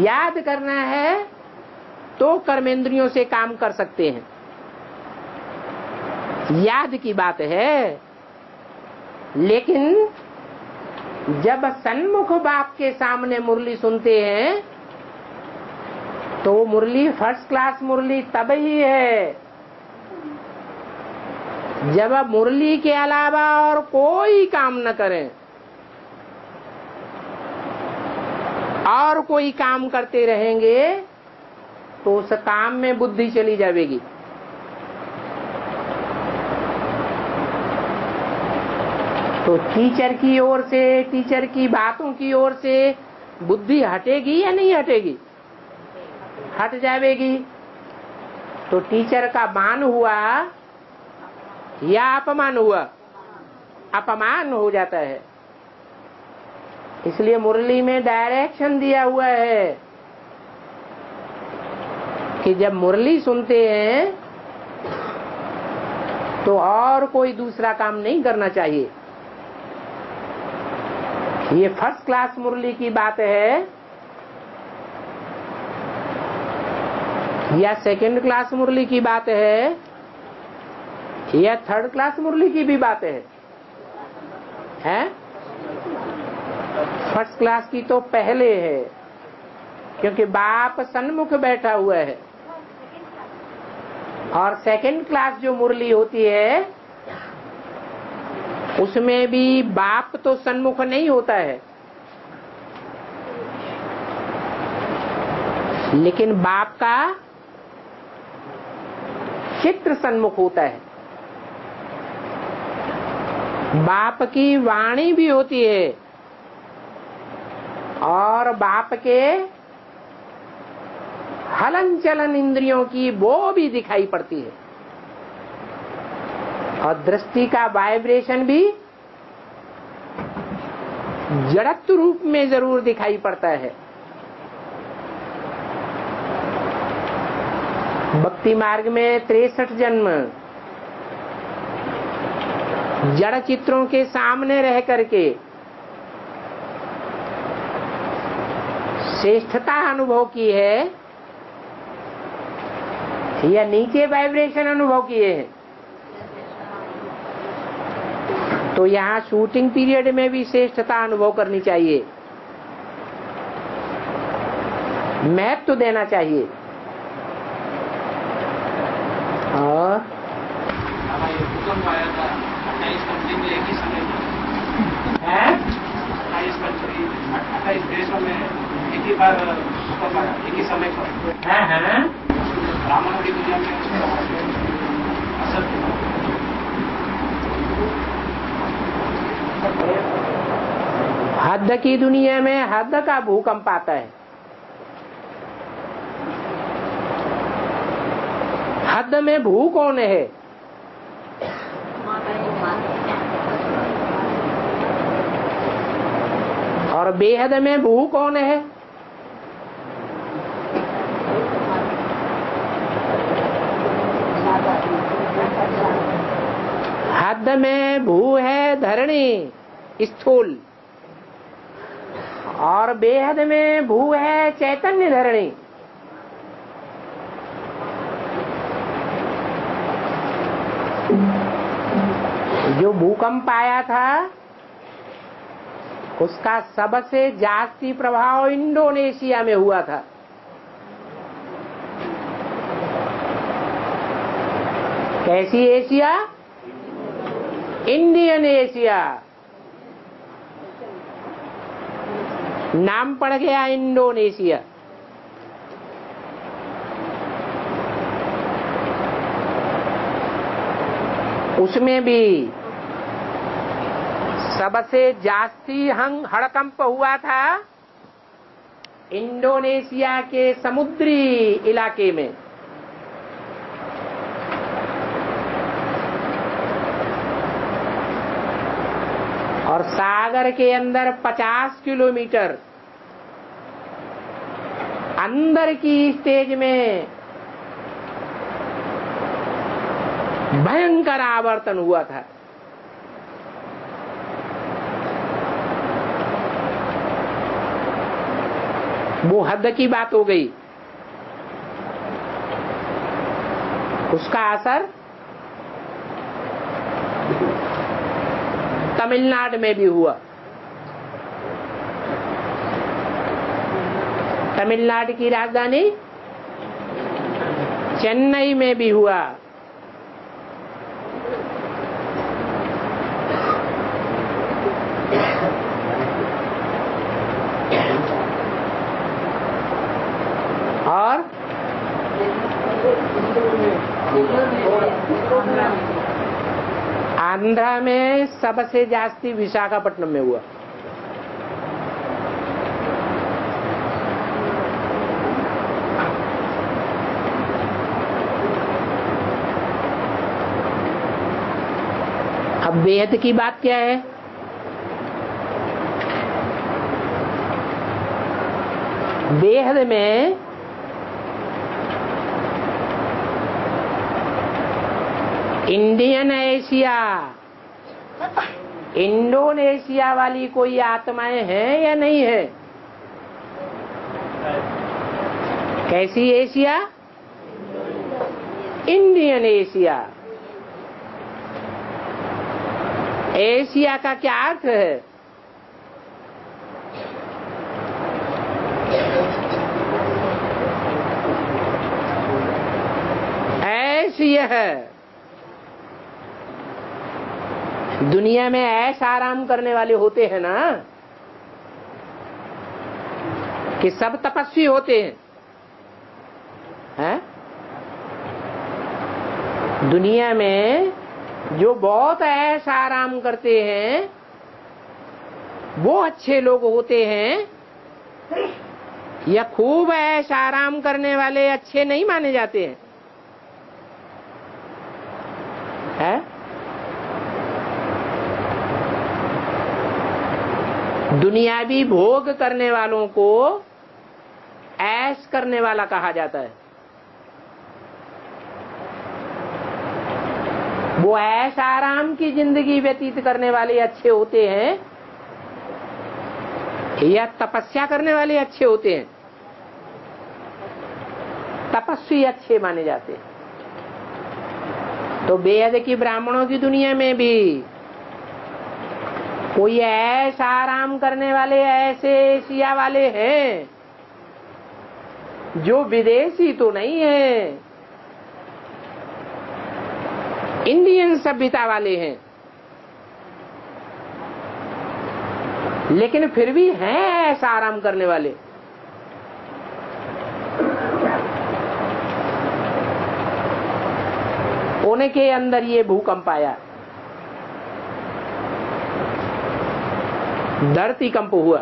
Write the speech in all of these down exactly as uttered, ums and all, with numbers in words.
याद करना है तो कर्मेंद्रियों से काम कर सकते हैं, याद की बात है। लेकिन जब सन्मुख बाप के सामने मुरली सुनते हैं तो मुरली फर्स्ट क्लास मुरली तब ही है जब आप मुरली के अलावा और कोई काम न करें। और कोई काम करते रहेंगे तो उस काम में बुद्धि चली जाएगी। तो टीचर की ओर से, टीचर की बातों की ओर से बुद्धि हटेगी या नहीं हटेगी? हट जाएगी। तो टीचर का मान हुआ या अपमान हुआ? अपमान हो जाता है। इसलिए मुरली में डायरेक्शन दिया हुआ है कि जब मुरली सुनते हैं तो और कोई दूसरा काम नहीं करना चाहिए। ये फर्स्ट क्लास मुरली की बात है या सेकंड क्लास मुरली की बात है या थर्ड क्लास मुरली की भी बात है? हैं? फर्स्ट क्लास की तो पहले है क्योंकि बाप सन्मुख बैठा हुआ है। और सेकंड क्लास जो मुरली होती है उसमें भी बाप तो सन्मुख नहीं होता है, लेकिन बाप का चित्र सन्मुख होता है, बाप की वाणी भी होती है और बाप के हलन चलन इंद्रियों की वो भी दिखाई पड़ती है। और दृष्टि का वाइब्रेशन भी जड़त्व रूप में जरूर दिखाई पड़ता है। भक्ति मार्ग में तिरसठ जन्म जड़ चित्रों के सामने रह करके श्रेष्ठता अनुभव की है या नीचे वाइब्रेशन अनुभव किए हैं? तो यहाँ शूटिंग पीरियड में भी श्रेष्ठता अनुभव करनी चाहिए, महत्व तो देना चाहिए। और हद की दुनिया में हद का भूकंप आता है। हद में भू कौन है? और बेहद में भू कौन है? हद में भू है धरणी स्थूल और बेहद में भू है चैतन्य धरणी। जो भूकंप आया था उसका सबसे जास्ती प्रभाव इंडोनेशिया में हुआ था। कैसी एशिया? Indian Asia. नाम पड़ गया इंडोनेशिया। उसमें भी सबसे जास्ती हंग हड़कंप हुआ था इंडोनेशिया के समुद्री इलाके में। और सागर के अंदर पचास किलोमीटर अंदर की स्टेज में भयंकर आवर्तन हुआ था। वो हद की बात हो गई, उसका असर तमिलनाडु में भी हुआ। तमिलनाडु की राजधानी चेन्नई में भी हुआ। और आंध्रा में सबसे जास्ती विशाखापट्टनम में हुआ। अब बेहद की बात क्या है? बेहद में इंडियन एशिया, इंडोनेशिया वाली कोई आत्माएं हैं या नहीं है? कैसी एशिया? Indian Asia. एशिया का क्या अर्थ है? एशिया है, दुनिया में ऐसा आराम करने वाले होते हैं ना कि सब तपस्वी होते हैं, हैं? दुनिया में जो बहुत ऐसा आराम करते हैं वो अच्छे लोग होते हैं, या खूब ऐसा आराम करने वाले अच्छे नहीं माने जाते हैं, है? दुनियावी भोग करने वालों को ऐश करने वाला कहा जाता है। वो ऐश आराम की जिंदगी व्यतीत करने वाले अच्छे होते हैं या तपस्या करने वाले अच्छे होते हैं? तपस्वी अच्छे माने जाते हैं। तो बेहद की ब्राह्मणों की दुनिया में भी कोई ऐसा आराम करने वाले ऐसे एशिया वाले हैं जो विदेशी तो नहीं है, इंडियन सभ्यता वाले हैं, लेकिन फिर भी हैं ऐसा आराम करने वाले। उनके अंदर ये भूकंप आया, धरती कंप हुआ,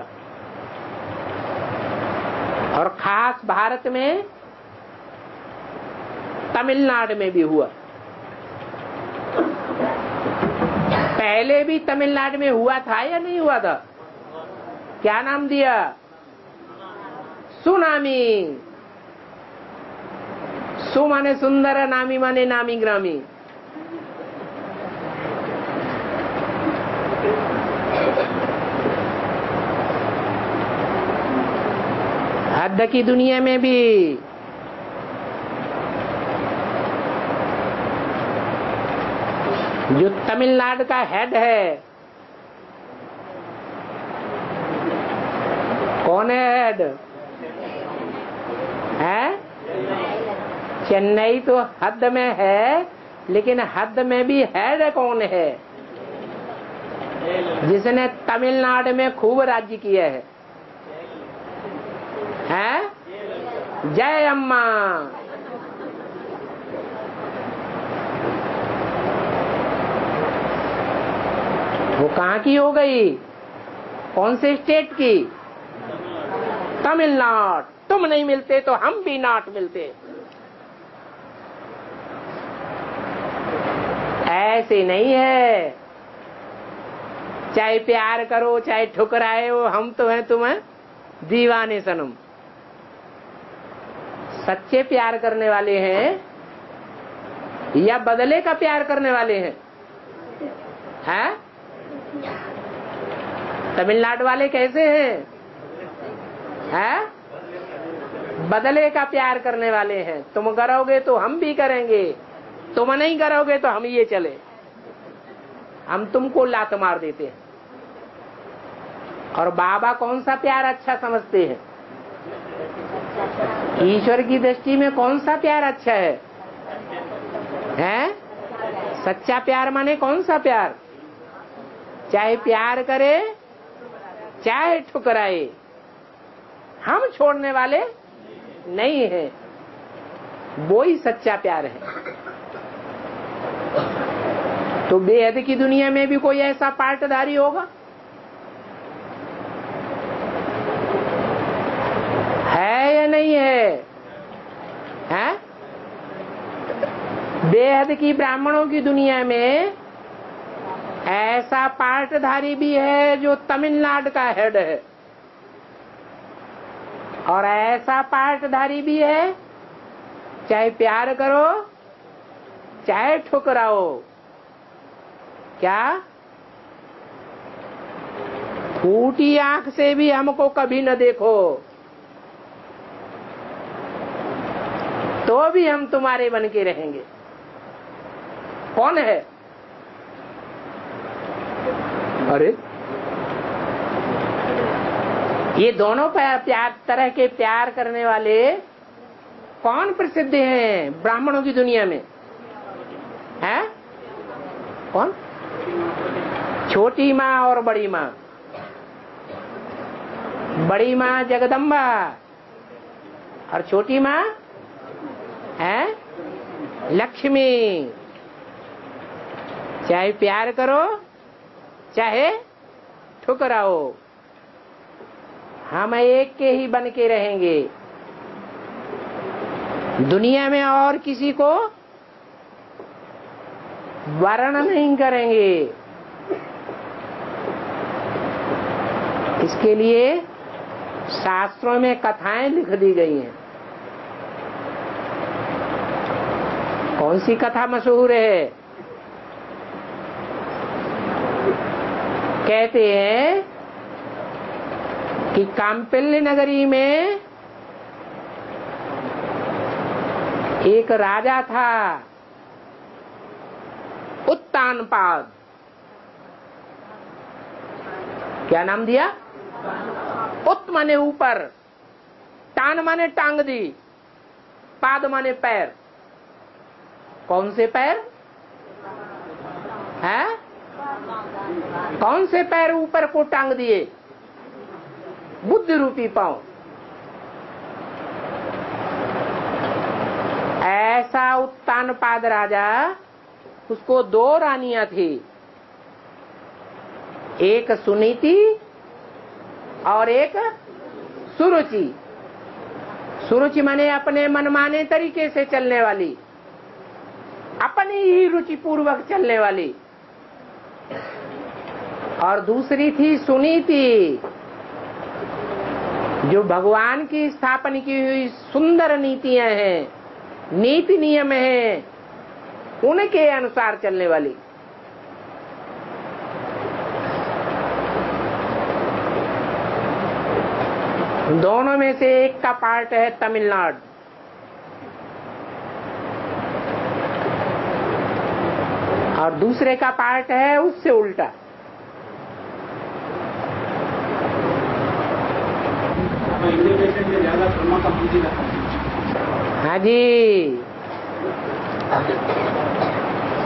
और खास भारत में तमिलनाडु में भी हुआ। पहले भी तमिलनाडु में हुआ था या नहीं हुआ था? क्या नाम दिया? सुनामी। सु माने सुंदर, नामी माने नामी ग्रामी। हद की दुनिया में भी जो तमिलनाडु का हेड है, कौन है हेड? है चेन्नई तो हद में है, लेकिन हद में भी हेड कौन है? जिसने तमिलनाडु में खूब राज्य किया है, है? जय अम्मा। वो कहाँ की हो गई? कौन से स्टेट की? तमिलनाडु। तुम नहीं मिलते तो हम भी नाट मिलते। ऐसे नहीं है, चाहे प्यार करो चाहे ठुकराए हो, हम तो हैं तुम्हें दीवाने सनम। सच्चे प्यार करने वाले हैं या बदले का प्यार करने वाले हैं? हैं? तमिलनाडु वाले कैसे हैं? हैं? बदले का प्यार करने वाले हैं। तुम करोगे तो हम भी करेंगे, तुम नहीं करोगे तो हम ये चले, हम तुमको लात मार देते हैं। और बाबा कौन सा प्यार अच्छा समझते हैं? ईश्वर की दृष्टि में कौन सा प्यार अच्छा है? हैं? सच्चा प्यार माने कौन सा प्यार? चाहे प्यार करे चाहे ठुकराए, हम छोड़ने वाले नहीं है, वो ही सच्चा प्यार है। तो बेहद की दुनिया में भी कोई ऐसा पार्टधारी होगा? है या नहीं है? है? बेहद की ब्राह्मणों की दुनिया में ऐसा पार्टधारी भी है जो तमिलनाडु का हेड है, और ऐसा पार्टधारी भी है चाहे प्यार करो चाहे ठुकराओ। क्या फूटी आंख से भी हमको कभी न देखो तो भी हम तुम्हारे बन के रहेंगे। कौन है? अरे ये दोनों प्यार तरह के प्यार करने वाले कौन प्रसिद्ध हैं ब्राह्मणों की दुनिया में? हैं? कौन? छोटी माँ और बड़ी माँ। बड़ी माँ जगदम्बा और छोटी माँ हैं लक्ष्मी। चाहे प्यार करो चाहे ठुकराओ, हम एक के ही बन के रहेंगे। दुनिया में और किसी को वर्ण नहीं करेंगे। इसके लिए शास्त्रों में कथाएं लिख दी गई हैं। कौन सी कथा मशहूर है? कहते हैं कि काम्पिल्य नगरी में एक राजा था उत्तानपाद। क्या नाम दिया? उत माने ऊपर, तान माने टांग दी, पाद माने पैर। कौन से पैर? है? कौन से पैर ऊपर को टांग दिए? बुद्धि रूपी पांव। ऐसा उत्तानपाद राजा, उसको दो रानियां थी, एक सुनीति और एक सुरुचि। सुरुचि माने अपने मनमाने तरीके से चलने वाली, अपनी ही रुचि पूर्वक चलने वाली, और दूसरी थी सुनीति जो भगवान की स्थापना की हुई सुंदर नीतियां हैं, नीति नियम हैं, उनके अनुसार चलने वाली। दोनों में से एक का पार्ट है तमिलनाडु। और दूसरे का पार्ट है उससे उल्टा। हाँ जी,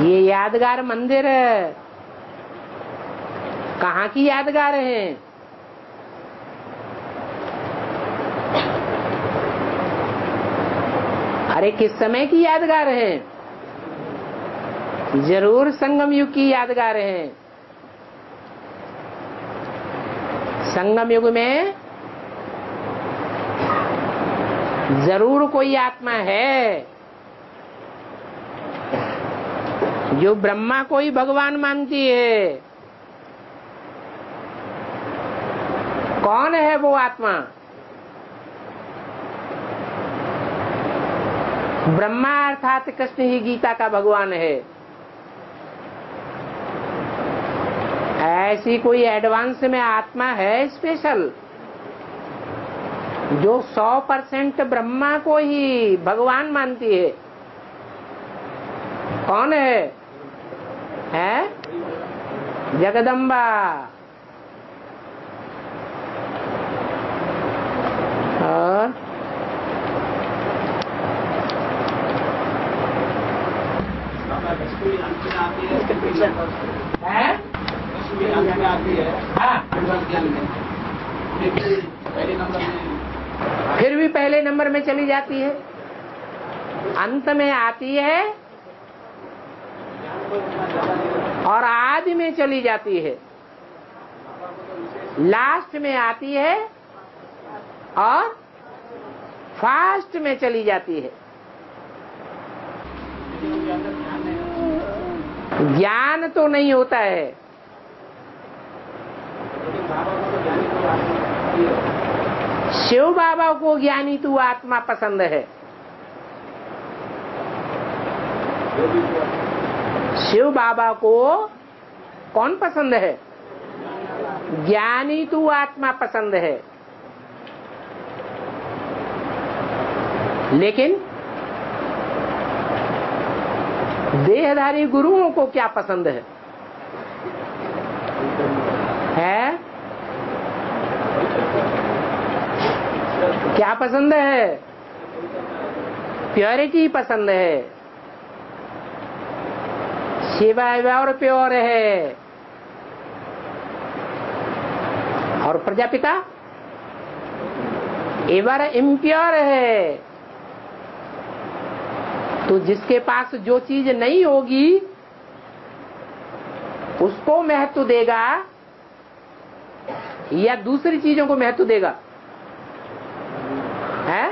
ये यादगार मंदिर कहाँ की यादगार है? अरे किस समय की यादगार है? जरूर संगम युग की यादगार है। संगम युग में जरूर कोई आत्मा है जो ब्रह्मा को ही भगवान मानती है। कौन है वो आत्मा? ब्रह्मा अर्थात कृष्ण ही गीता का भगवान है। ऐसी कोई एडवांस में आत्मा है स्पेशल जो सौ परसेंट ब्रह्मा को ही भगवान मानती है, कौन है? है जगदम्बा। और फिर भी पहले नंबर में चली जाती है, अंत में आती है और आदि में चली जाती है, लास्ट में आती है और फास्ट में चली जाती है। ज्ञान तो नहीं होता है, शिव बाबा को ज्ञानी तू आत्मा पसंद है। शिव बाबा को कौन पसंद है? ज्ञानी तू आत्मा पसंद है। लेकिन देहधारी गुरुओं को क्या पसंद है? है? क्या पसंद है? प्योरिटी पसंद है। शिवाय और प्योर है। और प्रजापिता एवर इम्प्योर है। तो जिसके पास जो चीज नहीं होगी उसको महत्व देगा या दूसरी चीजों को महत्व देगा? है?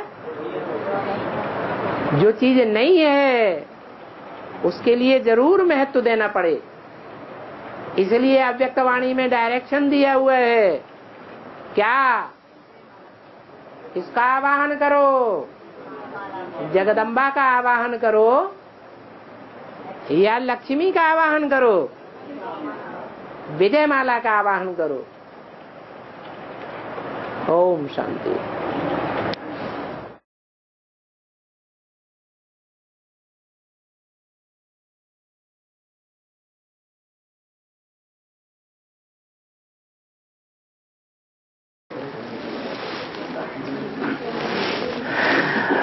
जो चीज नहीं है उसके लिए जरूर महत्व देना पड़े। इसलिए अव्यक्तवाणी में डायरेक्शन दिया हुआ है, क्या इसका आवाहन करो, जगदम्बा का आवाहन करो या लक्ष्मी का आवाहन करो, विजय माला का आवाहन करो। ओम शांति।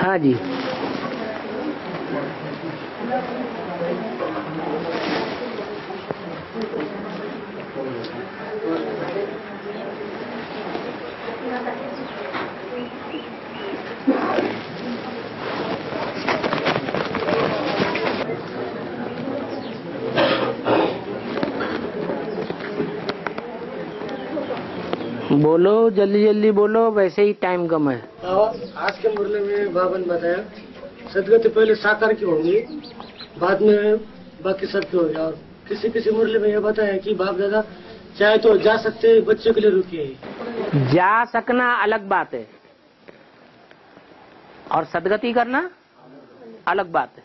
हाँ जी, बोलो, जल्दी जल्दी बोलो, वैसे ही टाइम कम है। आज के मुरली में बाबा ने बताया सदगति पहले साकार की होंगी, बाद में बाकी सत्य हो गया। और किसी किसी मुरली में यह बताया कि बाप दादा चाहे तो जा सकते, बच्चों के लिए रुकिए। जा सकना अलग बात है और सदगति करना अलग बात है।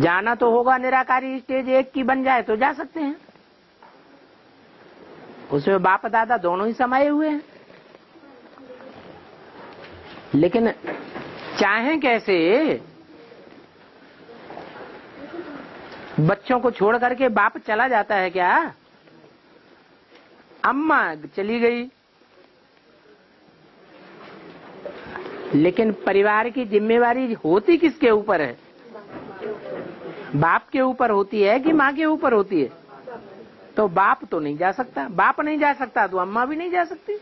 जाना तो होगा, निराकारी स्टेज एक की बन जाए तो जा सकते हैं, उसमें बाप दादा दोनों ही समाये हुए हैं। लेकिन चाहे कैसे बच्चों को छोड़ करके बाप चला जाता है क्या? अम्मा चली गई, लेकिन परिवार की जिम्मेवारी होती किसके ऊपर है? बाप के ऊपर होती है कि माँ के ऊपर होती है? तो बाप तो नहीं जा सकता, बाप नहीं जा सकता तो अम्मा भी नहीं जा सकती।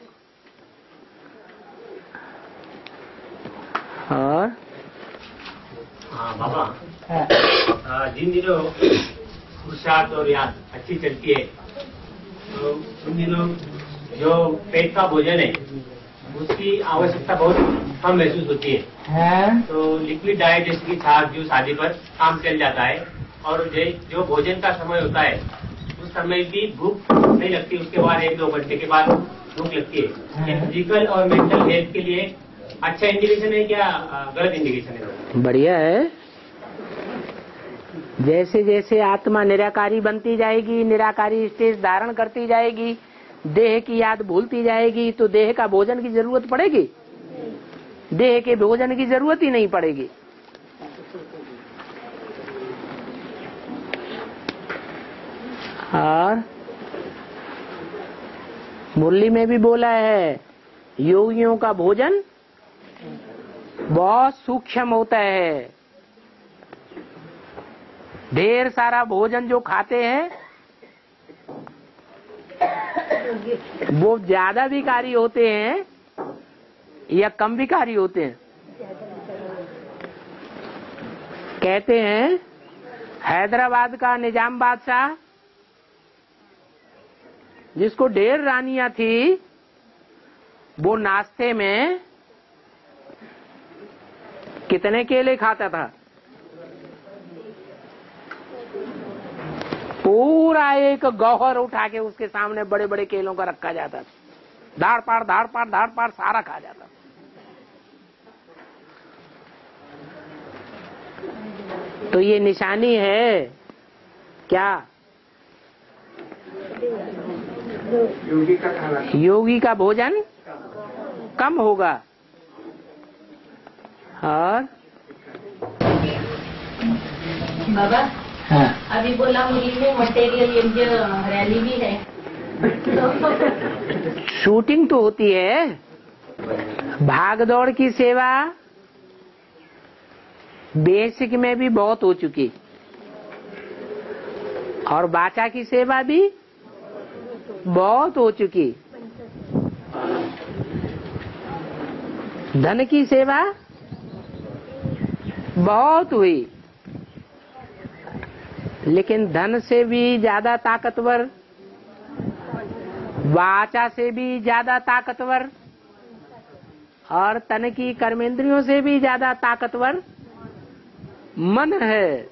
और हाँ बाबा, जिन दिनों पुरुषार्थ और याद अच्छी चलती है तो उन दिनों जो पेट का भोजन है उसकी आवश्यकता बहुत कम महसूस होती है, है? तो लिक्विड डाइट जैसे की छाछ जूस आदि पर काम चल जाता है और जो भोजन का समय होता है समय की भूख नहीं लगती, उसके बाद एक दो घंटे के बाद भूख लगती है। फिजिकल और मेंटल हेल्थ के लिए अच्छा इंडिकेशन है क्या गलत इंडिकेशन है? बढ़िया है। जैसे जैसे आत्मा निराकारी बनती जाएगी, निराकारी स्टेज धारण करती जाएगी, देह की याद भूलती जाएगी तो देह का भोजन की जरूरत पड़ेगी? देह के भोजन की जरूरत ही नहीं पड़ेगी। और मुरली में भी बोला है, योगियों का भोजन बहुत सूक्ष्म होता है। ढेर सारा भोजन जो खाते हैं वो ज्यादा विकारी होते हैं या कम विकारी होते हैं? कहते हैं हैदराबाद का निजाम बादशाह जिसको ढेर रानियां थी, वो नाश्ते में कितने केले खाता था? पूरा एक गौहर उठा के उसके सामने बड़े बड़े केलों का रखा जाता था, धाड़ पाड़ धाड़ पाड़ धाड़ पाड़ सारा खा जाता। तो ये निशानी है क्या? योगी का खाना, योगी का भोजन कम होगा। और बाबा हाँ। अभी बोला मुरली में मटेरियल रैली भी है, शूटिंग तो होती है, भागदौड़ की सेवा बेसिक में भी बहुत हो चुकी और बाचा की सेवा भी बहुत हो चुकी। धन की सेवा बहुत हुई, लेकिन धन से भी ज्यादा ताकतवर, वाचा से भी ज्यादा ताकतवर और तन की कर्मेंद्रियों से भी ज्यादा ताकतवर मन है।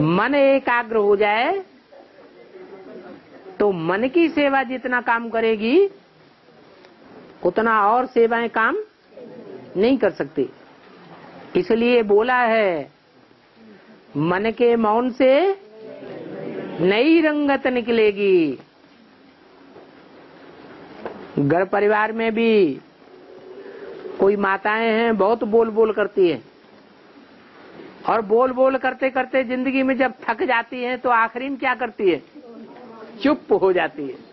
मन एकाग्र हो जाए तो मन की सेवा जितना काम करेगी उतना और सेवाएं काम नहीं कर सकती। इसलिए बोला है, मन के मौन से नई रंगत निकलेगी। घर परिवार में भी कोई माताएं हैं बहुत बोल बोल करती हैं और बोल बोल करते करते जिंदगी में जब थक जाती हैं तो आखिरी में क्या करती है? चुप हो जाती है।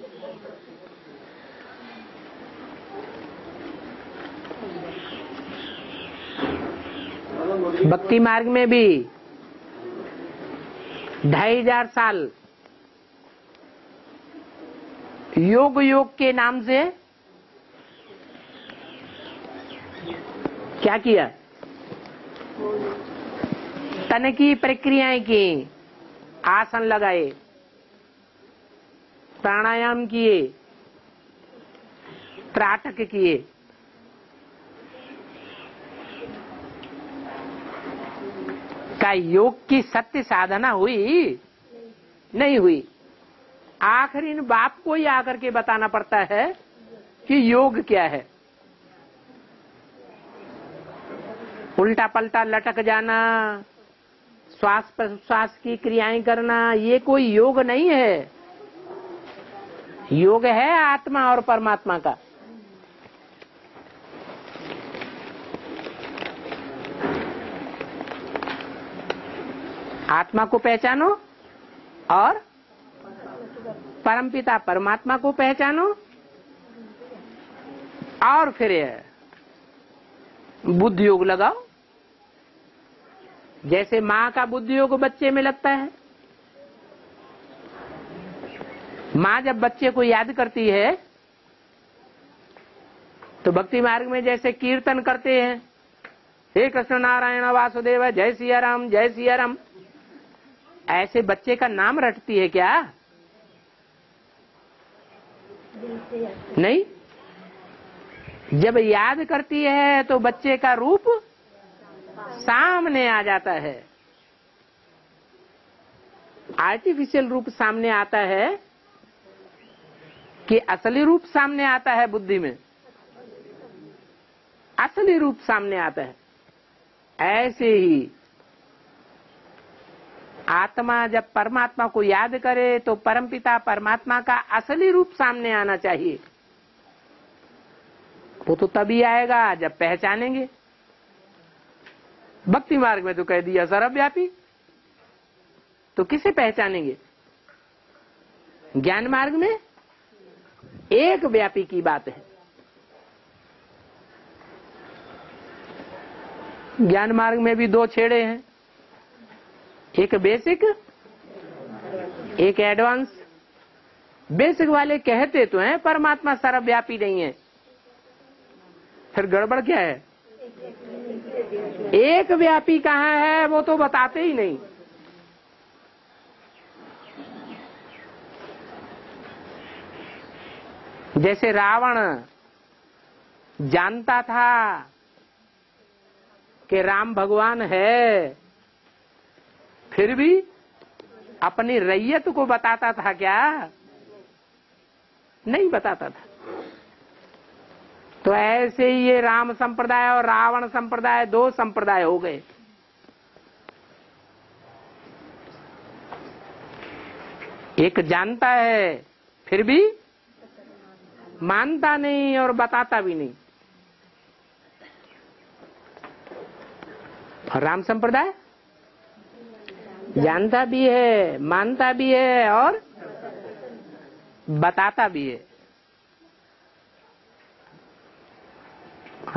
भक्ति मार्ग में भी ढाई हजार साल योग योग के नाम से क्या किया? तन की प्रक्रियाएं की, आसन लगाए, प्राणायाम किए, त्राटक किए। क्या योग की सत्य साधना हुई? नहीं हुई। आखिर इन बाप को ही आकर के बताना पड़ता है कि योग क्या है। उल्टा पलटा लटक जाना, श्वास प्रश्वास की क्रियाएं करना, ये कोई योग नहीं है। योग है आत्मा और परमात्मा का। आत्मा को पहचानो और परमपिता परमात्मा को पहचानो और फिर बुद्धि योग लगाओ। जैसे माँ का बुद्धि योग बच्चे में लगता है, माँ जब बच्चे को याद करती है तो भक्ति मार्ग में जैसे कीर्तन करते हैं, हे कृष्ण नारायण वासुदेव जय सिया राम जय सिया राम, ऐसे बच्चे का नाम रटती है क्या? नहीं। जब याद करती है तो बच्चे का रूप सामने आ जाता है, आर्टिफिशियल रूप सामने आता है कि असली रूप सामने आता है? बुद्धि में असली रूप सामने आता है। ऐसे ही आत्मा जब परमात्मा को याद करे तो परमपिता परमात्मा का असली रूप सामने आना चाहिए। वो तो तभी आएगा जब पहचानेंगे। भक्ति मार्ग में तो कह दिया सर्वव्यापी, तो किसे पहचानेंगे? ज्ञान मार्ग में एक व्यापी की बात है। ज्ञान मार्ग में भी दो छेड़े हैं, एक बेसिक एक एडवांस। बेसिक वाले कहते तो हैं परमात्मा सर्वव्यापी नहीं है, फिर गड़बड़ क्या है? एक व्यापी कहाँ है वो तो बताते ही नहीं। जैसे रावण जानता था कि राम भगवान है, फिर भी अपनी रैयत को बताता था क्या? नहीं बताता था। तो ऐसे ही ये राम संप्रदाय और रावण संप्रदाय दो संप्रदाय हो गए। एक जानता है फिर भी मानता नहीं और बताता भी नहीं। और राम संप्रदाय जानता भी है, मानता भी है और बताता भी है।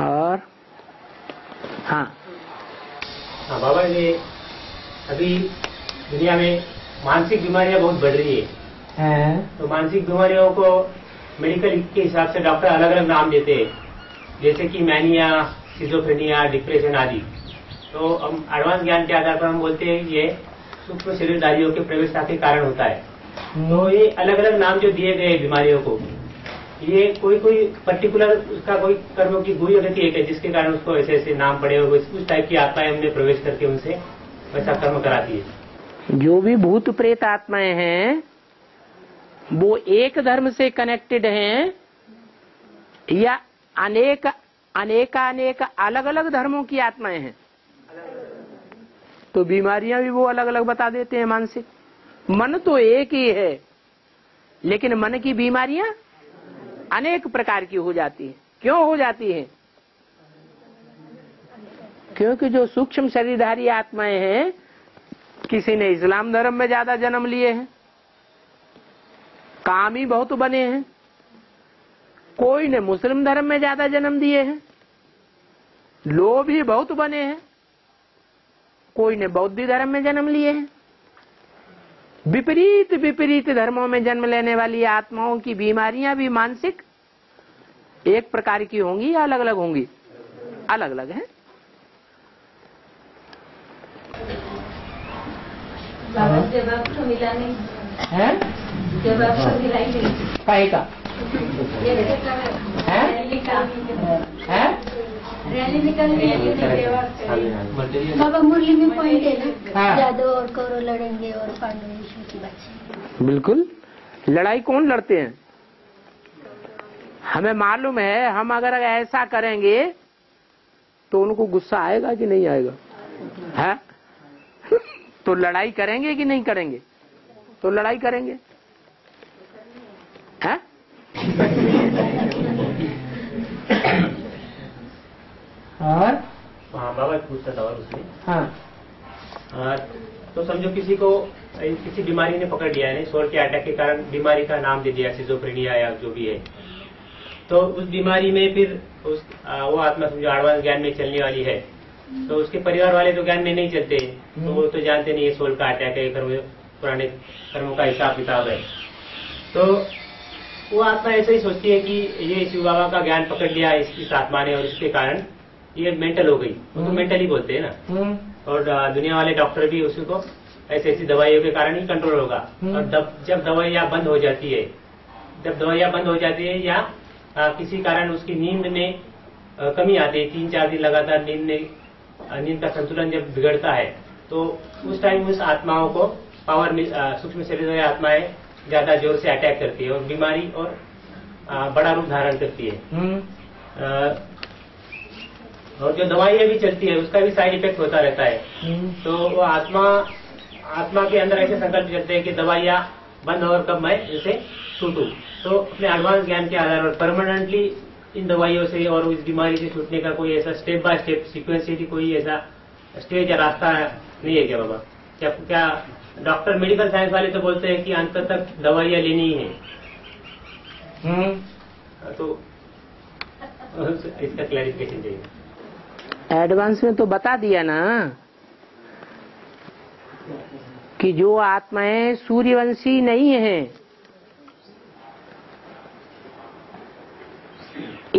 और हाँ बाबा जी, अभी दुनिया में मानसिक बीमारियां बहुत बढ़ रही है, तो मानसिक बीमारियों को मेडिकल के हिसाब से डॉक्टर अलग अलग नाम देते हैं, जैसे कि मैनिया, स्किज़ोफ्रेनिया, डिप्रेशन आदि। तो हम एडवांस ज्ञान के आधार पर हम बोलते हैं ये सूक्ष्म शरीरधारियों के प्रवेशता के कारण होता है। तो ये अलग अलग नाम जो दिए गए बीमारियों को, ये कोई कोई पर्टिकुलर उसका कोई कर्म की गुई होती है कि जिसके कारण उसको ऐसे ऐसे नाम पड़े हुए, कुछ टाइप की आत्माएं हमने प्रवेश करके उनसे वैसा कर्म कराती है। जो भी भूत प्रेत आत्माएं हैं वो एक धर्म से कनेक्टेड हैं या अनेक अनेकानेक अलग अलग धर्मों की आत्माएं हैं, तो बीमारियां भी वो अलग अलग बता देते हैं। मानसिक मन तो एक ही है, लेकिन मन की बीमारियां अनेक प्रकार की हो जाती है। क्यों हो जाती है? क्योंकि जो सूक्ष्म शरीरधारी आत्माएं हैं, किसी ने इस्लाम धर्म में ज्यादा जन्म लिए हैं, कामी बहुत बने हैं, कोई ने मुस्लिम धर्म में ज्यादा जन्म दिए हैं, लोभी बहुत बने हैं, कोई ने बौद्ध धर्म में जन्म लिए हैं। विपरीत विपरीत धर्मों में जन्म लेने वाली आत्माओं की बीमारियां भी मानसिक एक प्रकार की होंगी या अलग अलग होंगी? अलग अलग हैं। जवाब तो मिला नहीं है, जवाब तो मिला ही नहीं। पाएगा रैली निकल गई बाबा मुरली में पॉइंट है ना, यादव और कौरव लड़ेंगे और पांडव की बात। बिल्कुल, लड़ाई कौन लड़ते हैं? हमें मालूम है, हम अगर ऐसा करेंगे तो उनको गुस्सा आएगा कि नहीं आएगा? है तो लड़ाई करेंगे कि नहीं करेंगे? तो लड़ाई करेंगे। है और हाँ बाबा पूछता था और उसने हाँ आ, तो समझो किसी को किसी बीमारी ने पकड़ लिया है, सोर के अटैक के कारण बीमारी का नाम दे दिया सिजोफ्रेनिया या जो भी है, तो उस बीमारी में फिर उस आ, वो आत्मा समझो एडवांस ज्ञान में चलने वाली है, तो उसके परिवार वाले तो ज्ञान में नहीं चलते, तो वो तो जानते नहीं है सोल का अटैक है, कर्म पुराने कर्मों का हिसाब किताब है। तो वो आत्मा ऐसा ही सोचती है कि ये शिव बाबा का ज्ञान पकड़ लिया इस, इस आत्मा ने और इसके कारण ये मेंटल हो गई, वो तो मेंटल ही बोलते हैं ना। और दुनिया वाले डॉक्टर भी उसको ऐसी ऐसी दवाइयों के कारण ही कंट्रोल होगा। और दब, जब दवाइयाँ बंद हो जाती है, जब दवाइयाँ बंद हो जाती है या आ, किसी कारण उसकी नींद में आ, कमी आती है, तीन चार दिन लगातार नींद में नींद का संतुलन जब बिगड़ता है, तो उस टाइम उस आत्माओं को पावर सूक्ष्म शरीर आत्माएं ज्यादा जोर से अटैक करती है और बीमारी और आ, बड़ा रूप धारण करती है। आ, और जो दवाइयां भी चलती है उसका भी साइड इफेक्ट होता रहता है। तो वो आत्मा आत्मा के अंदर ऐसे संकल्प चलते हैं कि दवाइयाँ बंद और कब मैं इसे छूटूं, तो अपने एडवांस ज्ञान के आधार पर परमानेंटली इन दवाइयों से और इस बीमारी से छूटने का कोई ऐसा स्टेप बाय स्टेप सीक्वेंस है कि कोई ऐसा स्टेज या रास्ता नहीं है क्या बाबा? क्या क्या डॉक्टर मेडिकल साइंस वाले तो बोलते हैं कि अंत तक दवाइयाँ लेनी ही है, हम्म, तो इसका क्लैरिफिकेशन चाहिए। एडवांस में तो बता दिया ना कि जो आत्माएं सूर्यवंशी नहीं है,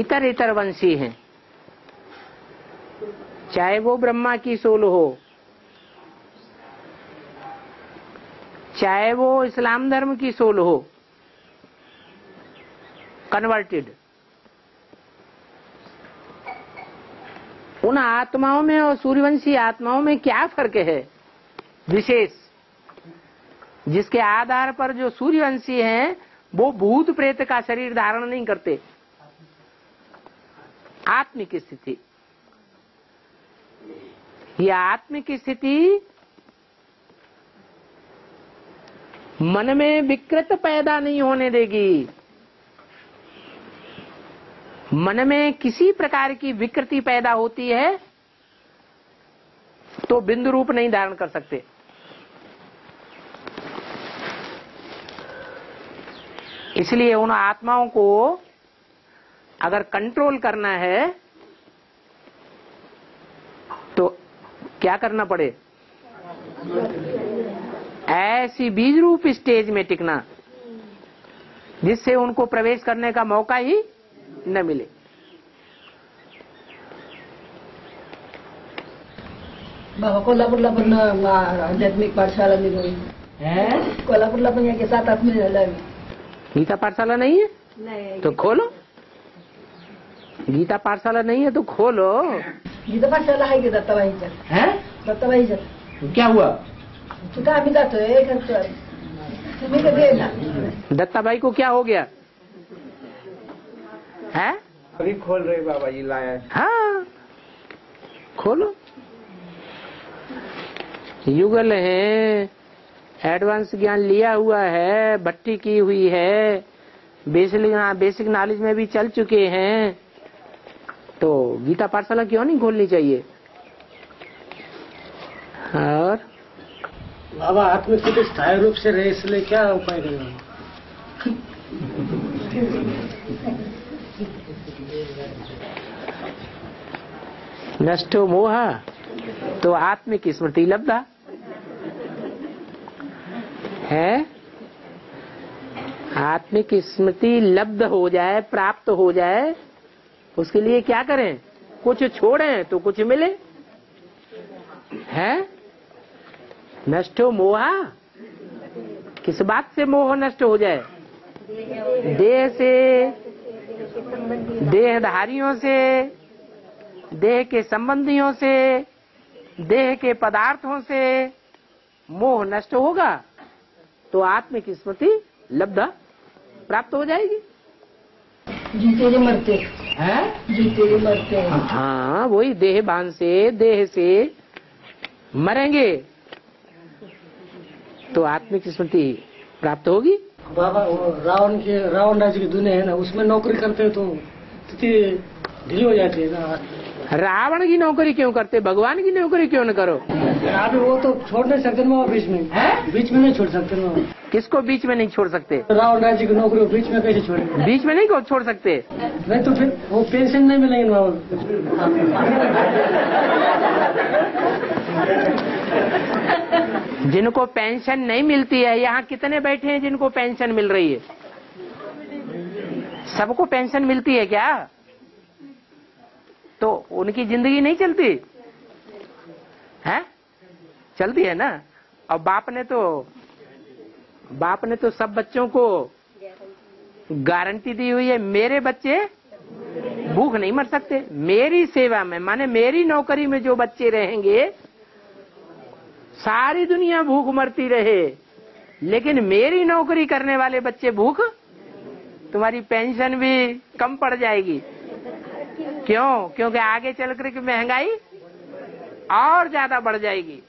इतर इतर वंशी हैं, चाहे वो ब्रह्मा की सोल हो, चाहे वो इस्लाम धर्म की सोल हो, कन्वर्टेड। उन आत्माओं में और सूर्यवंशी आत्माओं में क्या फर्क है विशेष, जिसके आधार पर जो सूर्यवंशी हैं वो भूत प्रेत का शरीर धारण नहीं करते, आत्मिक स्थिति। यह आत्मिक स्थिति मन में विकृत पैदा नहीं होने देगी, मन में किसी प्रकार की विकृति पैदा होती है तो बिंदु रूप नहीं धारण कर सकते। इसलिए उन आत्माओं को अगर कंट्रोल करना है तो क्या करना पड़े? ऐसी बीज रूप स्टेज में टिकना जिससे उनको प्रवेश करने का मौका ही न मिले। बाबा कोल्हापूरला पण आध्यात्मिक पाठशाला निघाली है, कोल्हापूरला पण एक सात आठ महिने झाले। गीता पाठशाला नहीं है? नहीं। तो खोलो, गीता पाठशाला नहीं है तो खोलो। गीता पाठशाला है कि दत्ताबाई सर है? दत्ताबाई सर क्या हुआ? तो अभी जातो है खर्च। दत्ताबाई को क्या हो गया है? अभी खोल रहे बाबा जी लाया है। हाँ खोलो, युगल है, एडवांस ज्ञान लिया हुआ है, भट्टी की हुई है, बेसिक बेसिक नॉलेज में भी चल चुके हैं, तो गीता पाठशाला क्यों नहीं खोलनी चाहिए? और बाबा आत्मस्थिति स्थायी रूप से रहे इसलिए क्या उपाय करें? नष्टो मोहा तो आत्मिक स्मृति लब्धा है, आत्मिक स्मृति लब्ध हो जाए, प्राप्त हो जाए, उसके लिए क्या करें? कुछ छोड़ें तो कुछ मिले है। नष्ट हो मोहा, किस बात से मोह नष्ट हो जाए? देह से, देहधारियों से, देह के संबंधियों से, देह के पदार्थों से मोह नष्ट होगा तो आत्मिक स्मृति लब्धा प्राप्त हो जाएगी। जीते मरते हैं, जीते मरते हैं। हाँ वही देह बांध से, देह से मरेंगे तो आत्मिक स्मृति प्राप्त होगी। बाबा रावण के, रावण राज्य की दुनिया है ना, उसमें नौकरी करते तो ढीली हो जाती है ना। रावण की नौकरी क्यों करते, भगवान की नौकरी क्यों न करो? अभी वो तो छोड़ नहीं सकते ना, बीच में है? बीच में नहीं छोड़ सकते ना। किसको बीच में नहीं छोड़ सकते? राहुल गांधी की नौकरी बीच में कैसे छोड़? बीच में नहीं छोड़ सकते, नहीं तो फिर वो पेंशन नहीं मिलेगी ना। जिनको पेंशन नहीं मिलती है, यहाँ कितने बैठे हैं जिनको पेंशन मिल रही है? सबको पेंशन मिलती है क्या? तो उनकी जिंदगी नहीं चलती है? चलती है ना। और बाप ने तो बाप ने तो सब बच्चों को गारंटी दी हुई है, मेरे बच्चे भूख नहीं मर सकते, मेरी सेवा में, माने मेरी नौकरी में जो बच्चे रहेंगे, सारी दुनिया भूख मरती रहे लेकिन मेरी नौकरी करने वाले बच्चे भूख, तुम्हारी पेंशन भी कम पड़ जाएगी। क्यों? क्योंकि आगे चलकर की महंगाई और ज्यादा बढ़ जाएगी।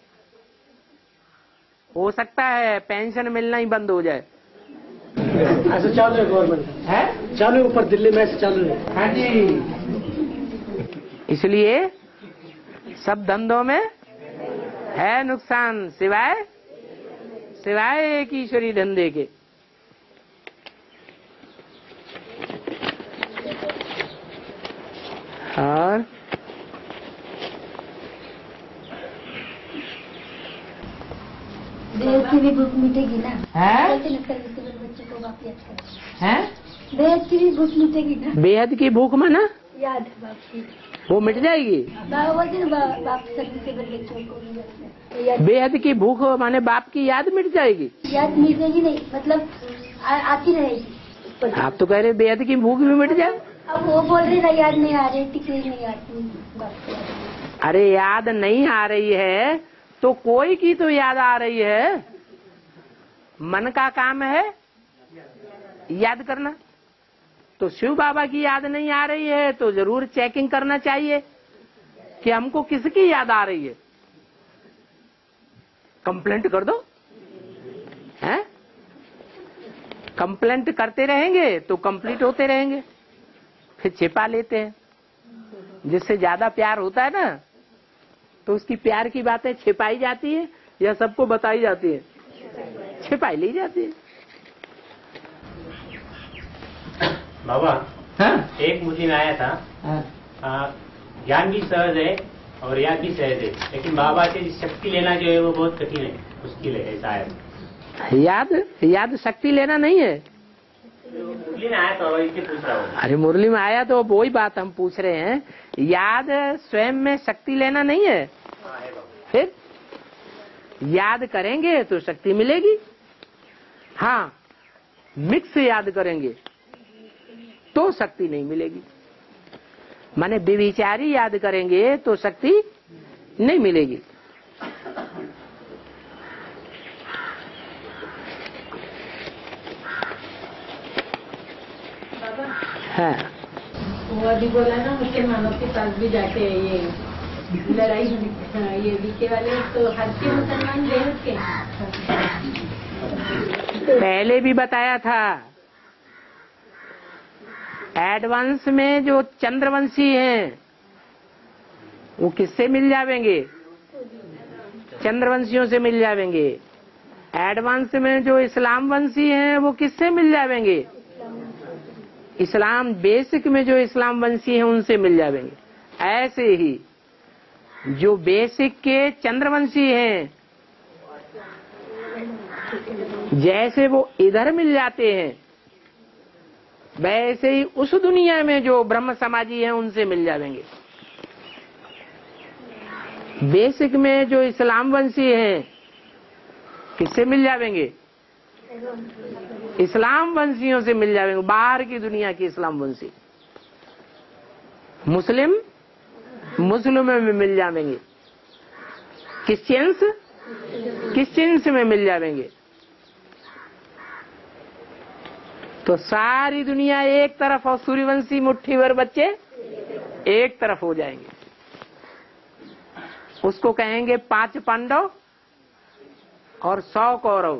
हो सकता है पेंशन मिलना ही बंद हो जाए। ऐसा चालू है गवर्नमेंट है, चालू है ऊपर दिल्ली में ऐसा चालू है। हाँ जी, इसलिए सब धंधों में है नुकसान, सिवाय सिवाय एक ईश्वरी धंधे के। और देव की भी भूख मिटेगी ना, बच्चे को बाप याद कर। हैं? बेहद की भी भूख मिटेगी ना, बेहद की भूख में ना याद बाप वो मिट जाएगी। बाप को बेहद की भूख माने बाप की याद मिट जाएगी। याद मिट जाएगी नहीं मतलब आ, आती रहेगी। आप तो कह रहे बेहद की भूख भी मिट जाए। अब वो बोल रहे ना याद नहीं आ रही, टिकली नहीं आ रही। अरे याद नहीं आ रही है तो कोई की तो याद आ रही है। मन का काम है याद करना, तो शिव बाबा की याद नहीं आ रही है तो जरूर चेकिंग करना चाहिए कि हमको किसकी याद आ रही है। कंप्लेंट कर दो, हैं? कंप्लेंट करते रहेंगे तो कंप्लीट होते रहेंगे, फिर छिपा लेते हैं। जिससे ज्यादा प्यार होता है ना तो उसकी प्यार की बातें छिपाई जाती है या सबको बताई जाती है? छिपाई ली जाती है। बाबा हाँ? एक मुझे में आया था, ज्ञान भी सहज है और याद भी सहज है, लेकिन बाबा से शक्ति लेना जो है वो बहुत कठिन है, मुश्किल है, ऐसा है। याद याद शक्ति लेना नहीं है। मुरली में आया तो इसलिए पूछ रहा हूँ। अरे मुरली में आया तो वही बात हम पूछ रहे हैं, याद स्वयं में शक्ति लेना नहीं है। फिर याद करेंगे तो शक्ति मिलेगी। हाँ, मिक्स याद करेंगे तो शक्ति नहीं मिलेगी, माने बेविचारी याद करेंगे तो शक्ति नहीं मिलेगी। हाँ। वो अभी बोला ना उसके मानव के पास भी जाते हैं, ये लड़ाई ये बीके वाले तो हर के मुसलमान बेहद के। पहले भी बताया था, एडवांस में जो चंद्रवंशी हैं वो किससे मिल जावेंगे? चंद्रवंशियों से मिल जावेंगे। एडवांस में जो इस्लाम वंशी हैं वो किससे मिल जावेंगे? इस्लाम बेसिक में जो इस्लाम वंशी हैं उनसे मिल जाएंगे। ऐसे ही जो बेसिक के चंद्रवंशी हैं जैसे वो इधर मिल जाते हैं, वैसे ही उस दुनिया में जो ब्रह्म समाजी हैं उनसे मिल जाएंगे। बेसिक में जो इस्लाम वंशी हैं किससे मिल जाएंगे? इस्लाम वंशियों से मिल जाएंगे, बाहर की दुनिया की इस्लाम वंशी। मुस्लिम मुस्लिम में मिल जाएंगे, क्रिश्चियंस क्रिश्चियंस में मिल जाएंगे। तो सारी दुनिया एक तरफ और सूर्यवंशी मुट्ठी भर बच्चे एक तरफ हो जाएंगे। उसको कहेंगे पांच पांडव और सौ कौरव।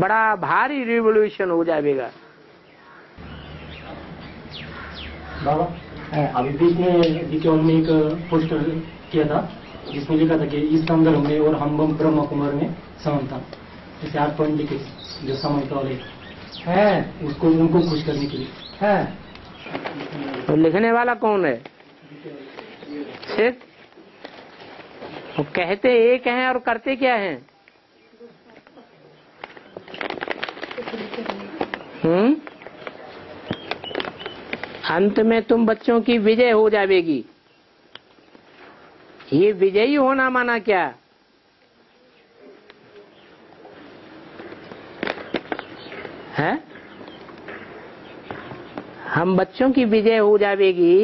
बड़ा भारी रिवोल्यूशन हो जाएगा। बाबा अभी बीच में बीके हमने एक पोस्टर किया था जिसमें लिखा था कि इस्लाम धर्म में और हम ब्रह्म कुमार में समानता, जैसे आठ पॉइंट लिखे जो समानता वाले हैं उसको उनको खुश करने के लिए है। तो लिखने वाला कौन है? सिर्फ वो कहते एक हैं और करते क्या हैं? हम्म अंत में तुम बच्चों की विजय हो जाएगी। ये विजयी होना माना क्या? है हम बच्चों की विजय हो जाएगी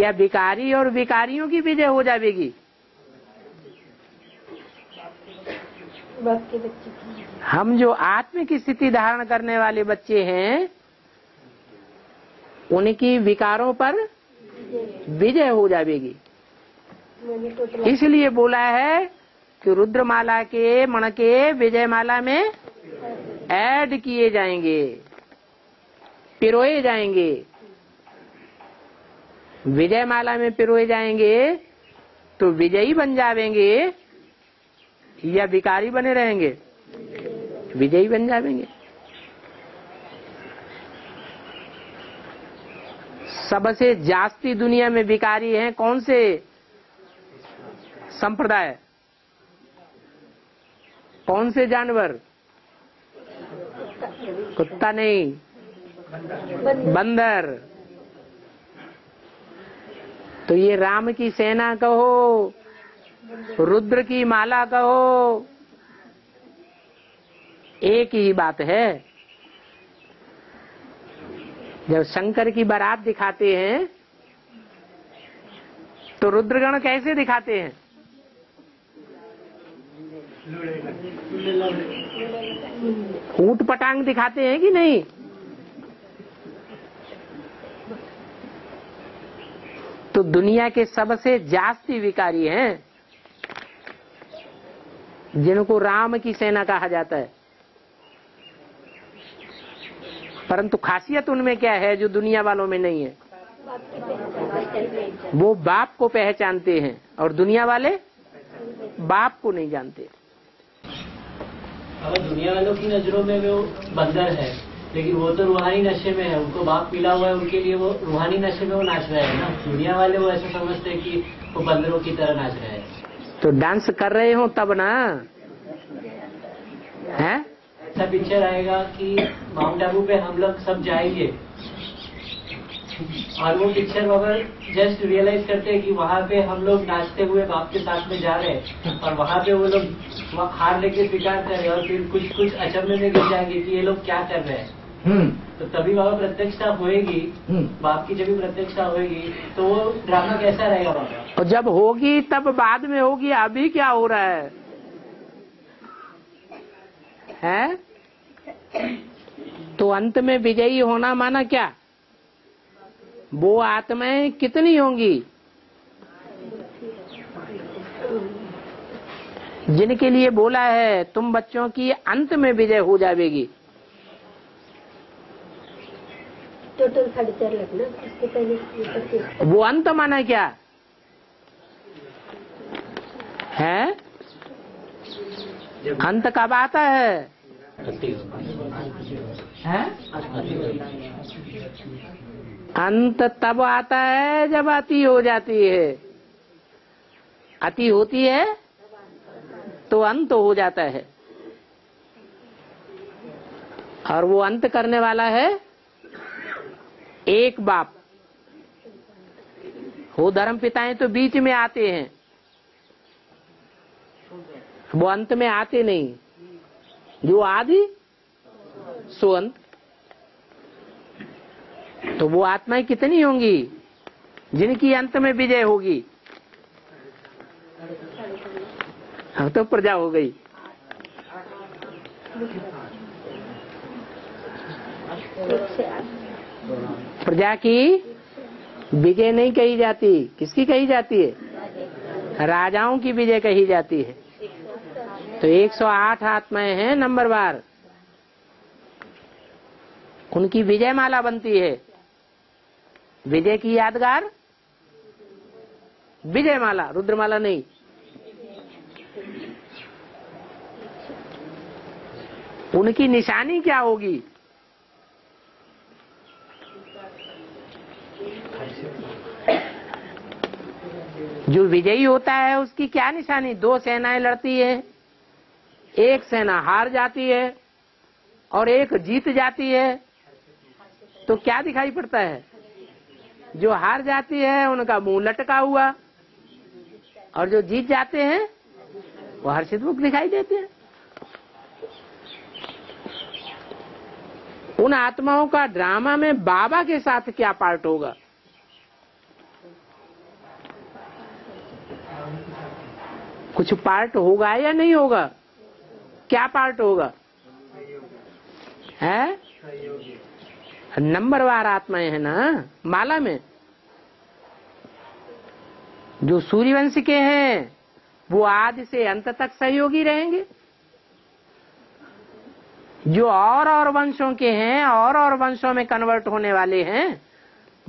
या विकारी और विकारियों की विजय हो जाएगी? हम जो आत्म की स्थिति धारण करने वाले बच्चे हैं उनकी विकारों पर विजय हो जाएगी। इसलिए बोला है कि रुद्रमाला के मण के विजय माला में ऐड किए जाएंगे, पिरोए जाएंगे, विजय माला में पिरोए जाएंगे तो विजयी बन जाएंगे या भिखारी बने रहेंगे? विजयी बन जाएंगे। सबसे जास्ती दुनिया में भिखारी हैं कौन से संप्रदाय, कौन से जानवर? कुत्ता नहीं, बंदर। तो ये राम की सेना कहो, रुद्र की माला कहो, एक ही बात है। जब शंकर की बारात दिखाते हैं तो रुद्रगण कैसे दिखाते हैं? ऊंट पटांग दिखाते हैं कि नहीं? तो दुनिया के सबसे जास्ती विकारी हैं जिनको राम की सेना कहा जाता है। परंतु खासियत उनमें क्या है जो दुनिया वालों में नहीं है? वो बाप को पहचानते हैं और दुनिया वाले बाप को नहीं जानते। अगर दुनिया वालों की नजरों में वो बंदर है, लेकिन वो तो रूहानी नशे में है, उनको बाप मिला हुआ है, उनके लिए वो रूहानी नशे में वो नाच रहा है ना। दुनिया वाले वो ऐसा समझते हैं कि वो बंदरों की तरह नाच रहा है। तो डांस कर रहे हो तब ना है? ऐसा पिक्चर आएगा कि माउंट आबू पे हम लोग सब जाएंगे और वो पिक्चर मगर जस्ट रियलाइज करते हैं कि वहाँ पे हम लोग नाचते हुए बाप के साथ में जा रहे हैं और वहाँ पे वो लोग हार लेके स्वीकार कर रहे हैं और फिर कुछ कुछ अचंभे में गिर जाएंगे कि ये लोग क्या कर रहे हैं। तो तभी बाबा प्रत्यक्षता होएगी, बाप की जब भी प्रत्यक्षता होएगी तो वो ड्रामा कैसा रहेगा बाबा? और जब होगी तब बाद में होगी, अभी क्या हो रहा है, है? तो अंत में विजयी होना माना क्या? वो आत्माएं कितनी होंगी जिनके लिए बोला है तुम बच्चों की अंत में विजय हो जाएगी? टोटल साढ़े चार लाख ना, इसके पहले वो अंत माना क्या है? अंत कब आता है? है? अंत तब आता है जब अति हो जाती है। अति होती है तो अंत हो जाता है, और वो अंत करने वाला है एक बाप। वो धर्म पिताएं तो बीच में आते हैं, वो अंत में आते नहीं। जो आदि सो अंत। तो वो आत्माएं कितनी होंगी जिनकी अंत में विजय होगी? हाँ, तो प्रजा हो गई। प्रजा की विजय नहीं कही जाती, किसकी कही जाती है? राजाओं की विजय कही जाती है। तो एक सौ आठ आत्माएं हैं नंबर बार, उनकी विजय माला बनती है। विजय की यादगार विजय माला, रुद्रमाला नहीं। उनकी निशानी क्या होगी? जो विजयी होता है उसकी क्या निशानी? दो सेनाएं लड़ती है, एक सेना हार जाती है और एक जीत जाती है। तो क्या दिखाई पड़ता है? जो हार जाती है उनका मुंह लटका हुआ, और जो जीत जाते हैं वो हर्षित मुख दिखाई देते हैं। उन आत्माओं का ड्रामा में बाबा के साथ क्या पार्ट होगा? कुछ पार्ट होगा या नहीं होगा? क्या पार्ट होगा? है नंबरवार आत्माएं है ना माला में, जो सूर्यवंश के हैं वो आदि से अंत तक सहयोगी रहेंगे, जो और और वंशों के हैं और और वंशों में कन्वर्ट होने वाले हैं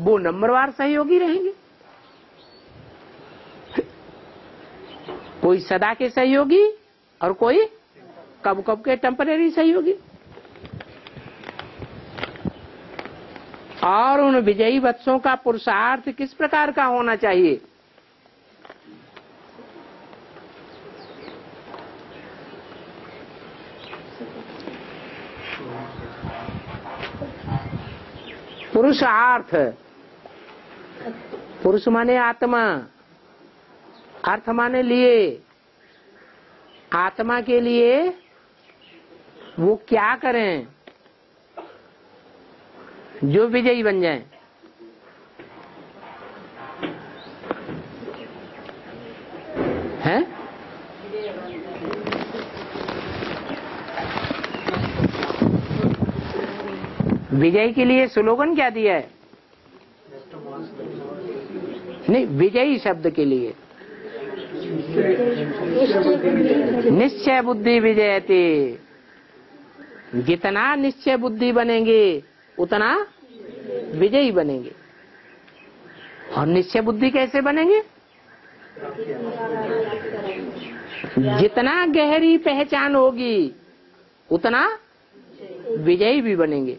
वो नंबरवार सहयोगी रहेंगे। कोई सदा के सहयोगी और कोई कब कब के टेम्परेरी सहयोगी। और उन विजयी वत्सों का पुरुषार्थ किस प्रकार का होना चाहिए? पुरुषार्थ, पुरुष माने आत्मा, अर्थ माने लिए। आत्मा के लिए वो क्या करें जो विजयी बन जाएं? हैं? विजय के लिए स्लोगन क्या दिया है? नहीं, विजयी शब्द के लिए निश्चय बुद्धि विजयते। जितना निश्चय बुद्धि बनेंगे उतना विजयी बनेंगे। और निश्चय बुद्धि कैसे बनेंगे? जितना गहरी पहचान होगी उतना विजयी भी बनेंगे।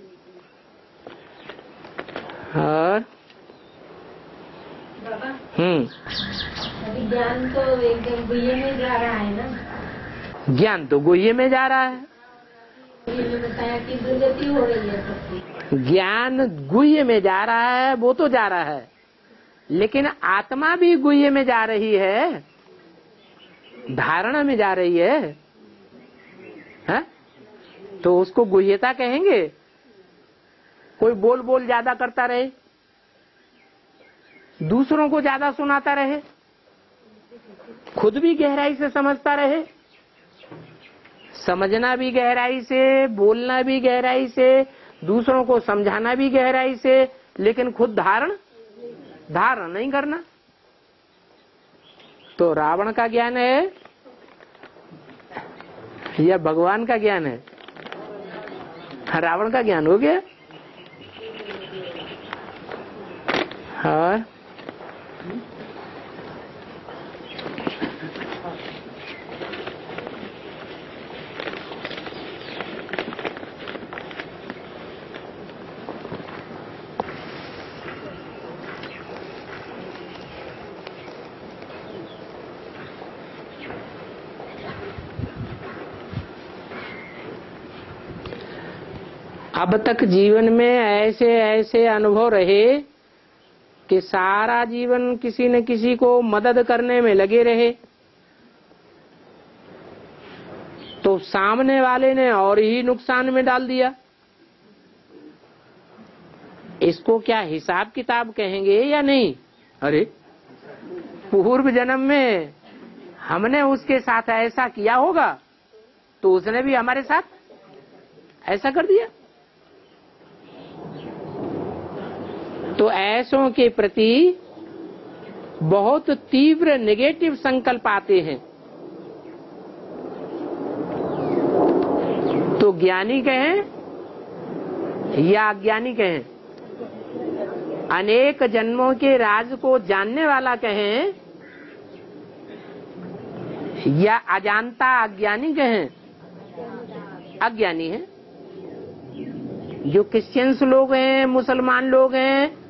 और हम्म ज्ञान तो एकदम गुहे में जा रहा है ना, ज्ञान तो गुहे में जा रहा है। बताया कि दुर्गति हो रही है सबकी। ज्ञान गुह्य में जा रहा है, वो तो जा रहा है, लेकिन आत्मा भी गुह्य में जा रही है, धारणा में जा रही है, है? तो उसको गुह्यता कहेंगे? कोई बोल बोल ज्यादा करता रहे, दूसरों को ज्यादा सुनाता रहे, खुद भी गहराई से समझता रहे। समझना भी गहराई से, बोलना भी गहराई से, दूसरों को समझाना भी गहराई से, लेकिन खुद धारण धारण नहीं करना। तो रावण का ज्ञान है या भगवान का ज्ञान है? रावण का ज्ञान हो गया। हाँ, अब तक जीवन में ऐसे ऐसे अनुभव रहे कि सारा जीवन किसी न किसी को मदद करने में लगे रहे, तो सामने वाले ने और ही नुकसान में डाल दिया। इसको क्या हिसाब किताब कहेंगे या नहीं? अरे पूर्व जन्म में हमने उसके साथ ऐसा किया होगा तो उसने भी हमारे साथ ऐसा कर दिया। तो ऐसों के प्रति बहुत तीव्र नेगेटिव संकल्प आते हैं। तो ज्ञानी कहें या अज्ञानी कहें, अनेक जन्मों के राज को जानने वाला कहें या अजानता अज्ञानी कहें? अज्ञानी है। जो क्रिश्चियंस लोग हैं, मुसलमान लोग हैं,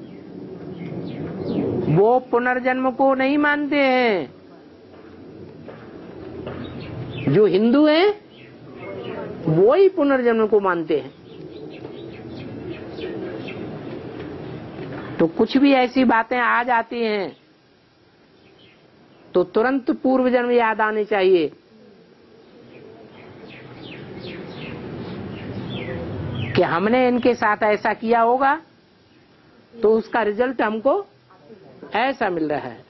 वो पुनर्जन्म को नहीं मानते हैं। जो हिंदू हैं वो ही पुनर्जन्म को मानते हैं। तो कुछ भी ऐसी बातें आ जाती हैं तो तुरंत पूर्व जन्म याद आने चाहिए। कि हमने इनके साथ ऐसा किया होगा तो उसका रिजल्ट हमको ऐसा मिल रहा है।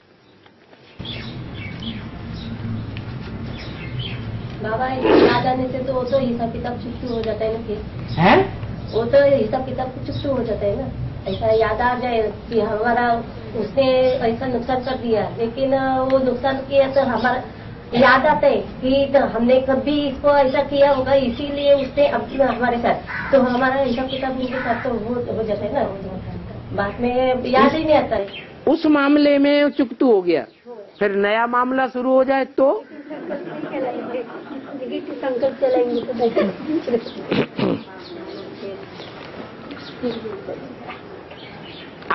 बाबा याद आने से तो वो तो हिसाब किताब चुप हो जाता है ना, फिर वो तो हिसाब किताब चुप हो जाता है ना। ऐसा याद आ जाए कि हमारा उसने ऐसा नुकसान कर दिया, लेकिन वो नुकसान किया तो हमारा याद आता है कि तो हमने कभी इसको ऐसा किया होगा, इसीलिए उसने अब हमारे साथ, तो हमारा हिसाब किताब उनके साथ तो वो हो जाता है ना, बाद में याद ही नहीं आता है। उस मामले में चुकतू हो गया, फिर नया मामला शुरू हो जाए तो संकट चलाएंगे।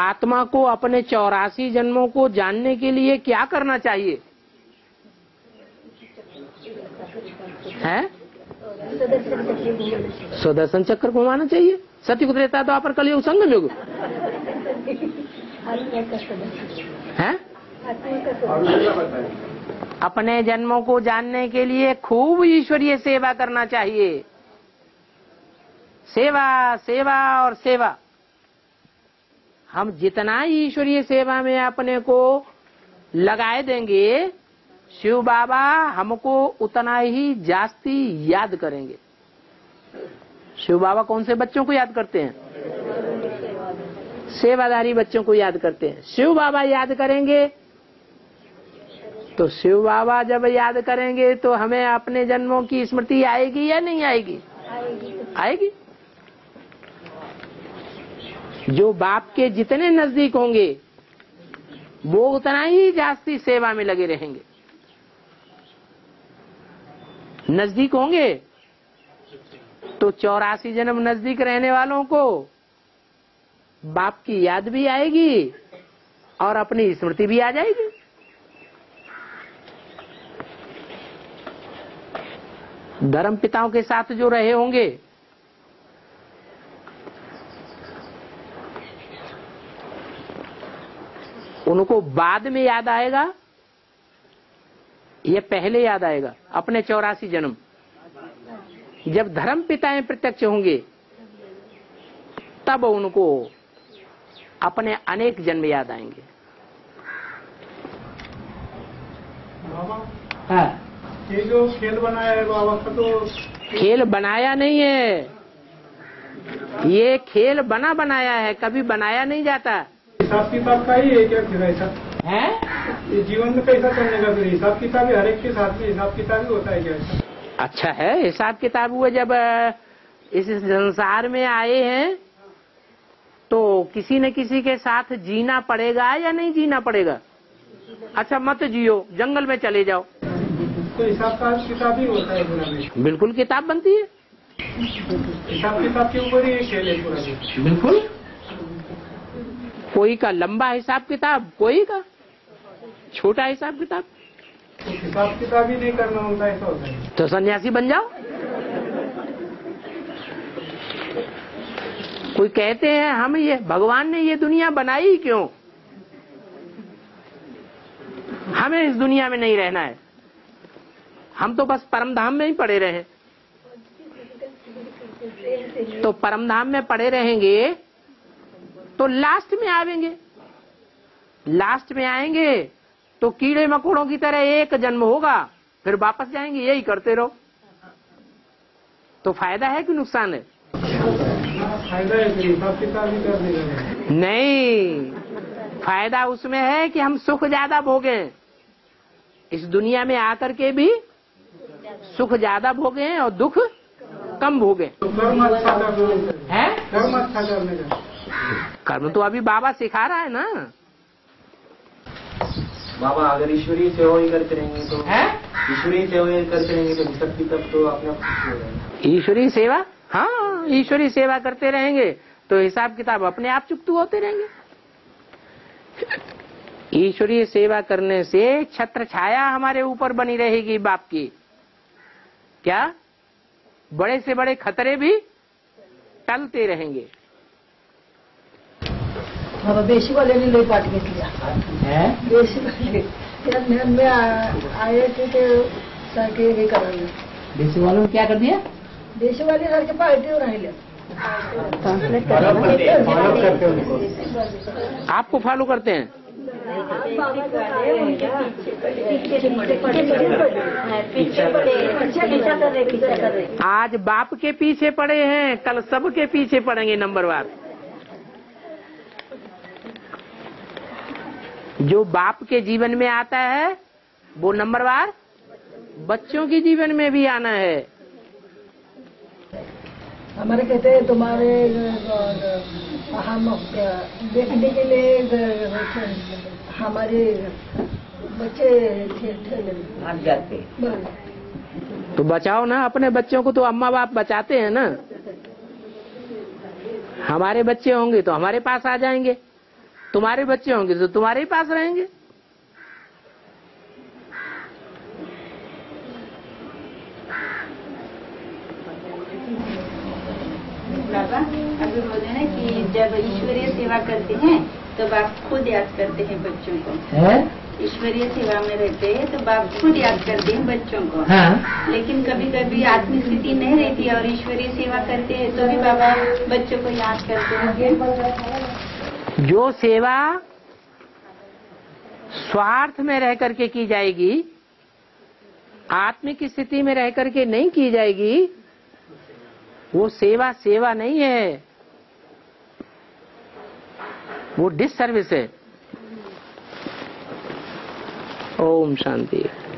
आत्मा को अपने चौरासी जन्मों को जानने के लिए क्या करना चाहिए? है सुदर्शन चक्कर घुमाना चाहिए। सतयुग रहता तो आप कलयुग संगम युग है। अपने जन्मों को जानने के लिए खूब ईश्वरीय सेवा करना चाहिए। सेवा सेवा और सेवा। हम जितना ईश्वरीय सेवा में अपने को लगाए देंगे, शिव बाबा हमको उतना ही जास्ती याद करेंगे। शिव बाबा कौन से बच्चों को याद करते हैं? सेवादारी बच्चों को याद करते हैं। शिव बाबा याद करेंगे तो शिव बाबा जब याद करेंगे तो हमें अपने जन्मों की स्मृति आएगी या नहीं आएगी? आएगी। जो बाप के जितने नजदीक होंगे वो उतना ही जास्ती सेवा में लगे रहेंगे। नजदीक होंगे तो चौरासी जन्म नजदीक रहने वालों को बाप की याद भी आएगी और अपनी स्मृति भी आ जाएगी। धर्म पिताओं के साथ जो रहे होंगे, उनको बाद में याद आएगा या पहले याद आएगा? अपने चौरासी जन्म जब धर्म पिताएं प्रत्यक्ष होंगे तब उनको अपने अनेक जन्म याद आएंगे। हाँ। ये जो खेल बनाया है बाबा का, तो खेल बनाया नहीं है, ये खेल बना बनाया है, कभी बनाया नहीं जाता। हिसाब किताब का ही है क्या फिर? ऐसा है जीवन में कैसा चलने का? फिर हिसाब किताब हर एक के साथ में हिसाब किताब ही होता है क्या ऐसा? अच्छा है हिसाब किताब। हुआ जब इस संसार में आए हैं तो किसी न किसी के साथ जीना पड़ेगा या नहीं जीना पड़ेगा? अच्छा मत जियो, जंगल में चले जाओ, तो हिसाब किताब ही होता है। बिल्कुल किताब बनती है, हिसाब किताब के ऊपर ही खेल है। बिल्कुल, कोई का लंबा हिसाब किताब, कोई का छोटा हिसाब किताब। हिसाब किताब ही नहीं करना होता है तो, तो सन्यासी बन जाओ। कोई कहते हैं हम ये भगवान ने ये दुनिया बनाई क्यों, हमें इस दुनिया में नहीं रहना है, हम तो बस परमधाम में ही पड़े रहे। तो परमधाम में पड़े रहेंगे तो लास्ट में आवेंगे। लास्ट में आएंगे तो कीड़े मकोड़ों की तरह एक जन्म होगा, फिर वापस जाएंगे, यही करते रहो। तो फायदा है कि नुकसान है? नहीं, फायदा उसमें है कि हम सुख ज्यादा भोगें, इस दुनिया में आकर के भी सुख ज्यादा भोगें और दुख कम भोगें। है कर्म तो अभी बाबा सिखा रहा है ना। बाबा अगर ईश्वरीय सेवा ही करते रहेंगे तो है, ईश्वरीय सेवा ही करते रहेंगे तो हिसाब किताब तो अपने आप खुश हो जाएगा। ईश्वरीय सेवा, हाँ ईश्वरीय सेवा करते रहेंगे तो हिसाब किताब अपने आप चुकतू होते रहेंगे। ईश्वरीय सेवा करने से छत्र छाया हमारे ऊपर बनी रहेगी बाप की। क्या बड़े से बड़े खतरे भी टलते रहेंगे। बाबा बेसी वाले ने ले पार्ट घेतली है, बेसी वाले त्यात मी आए थे ते सारखे हे करायला बेसी वालों क्या कर दिया? बेसी वाले सारखे पार्टीवर राहिले। आपको फॉलो करते हैं? आज बाप के पीछे पड़े हैं, कल सबके पीछे पड़ेंगे नंबर वार। जो बाप के जीवन में आता है वो नंबर बार बच्चों के जीवन में भी आना है। हमारे कहते हैं तुम्हारे हम देखने के लिए हमारे बच्चे भाग जाते, तो बचाओ ना अपने बच्चों को, तो अम्मा बाप बचाते हैं ना। हमारे बच्चे होंगे तो हमारे पास आ जाएंगे, तुम्हारे बच्चे होंगे तो तुम्हारे ही पास रहेंगे। बाबा अभी बोल रहे हैं कि जब ईश्वरीय सेवा करते हैं तो बाप खुद याद करते हैं बच्चों को, ईश्वरीय सेवा में रहते हैं तो बाप खुद याद करते हैं बच्चों को, हाँ? लेकिन कभी कभी आत्मिक स्थिति नहीं रहती और ईश्वरीय सेवा करते हैं तो भी बाबा बच्चों को याद करते हैं। जो सेवा स्वार्थ में रह करके की जाएगी, आत्मिक स्थिति में रह करके नहीं की जाएगी, वो सेवा सेवा नहीं है, वो डिस सर्विस है। ओम शांति।